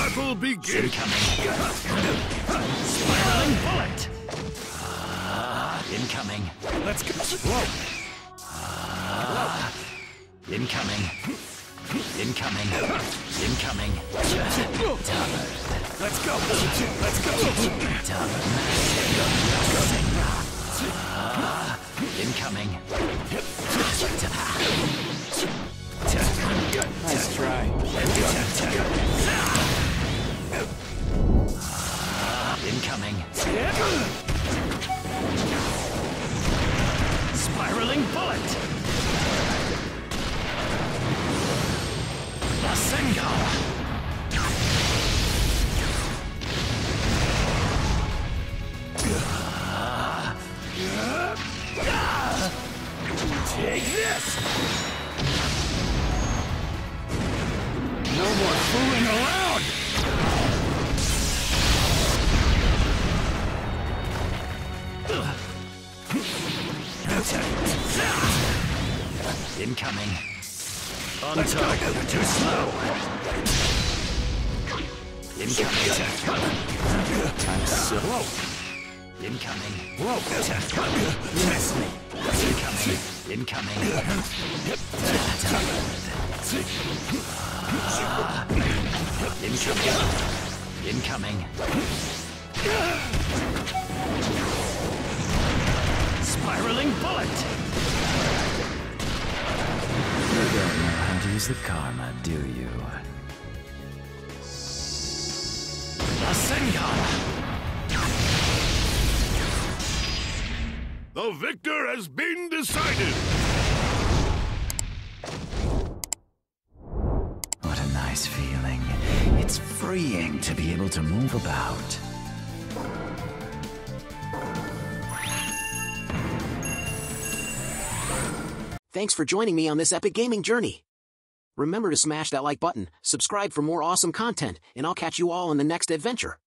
battle begins! Spiraling bullet! Incoming. Let's go. Whoa. Incoming. Incoming. Incoming. Let's go. Let's go. Incoming. Nice try. Incoming. Spiraling bullet! The Sengan! Take this! No more fooling around! Incoming. On target. Too slow. Incoming. I'm so low. Incoming. Whoa. You missed me. Incoming. Incoming. Incoming. Spiraling bullet. You don't know how to use the Karma, do you? The Sengan! The victor has been decided! What a nice feeling. It's freeing to be able to move about. Thanks for joining me on this epic gaming journey. Remember to smash that like button, subscribe for more awesome content, and I'll catch you all in the next adventure.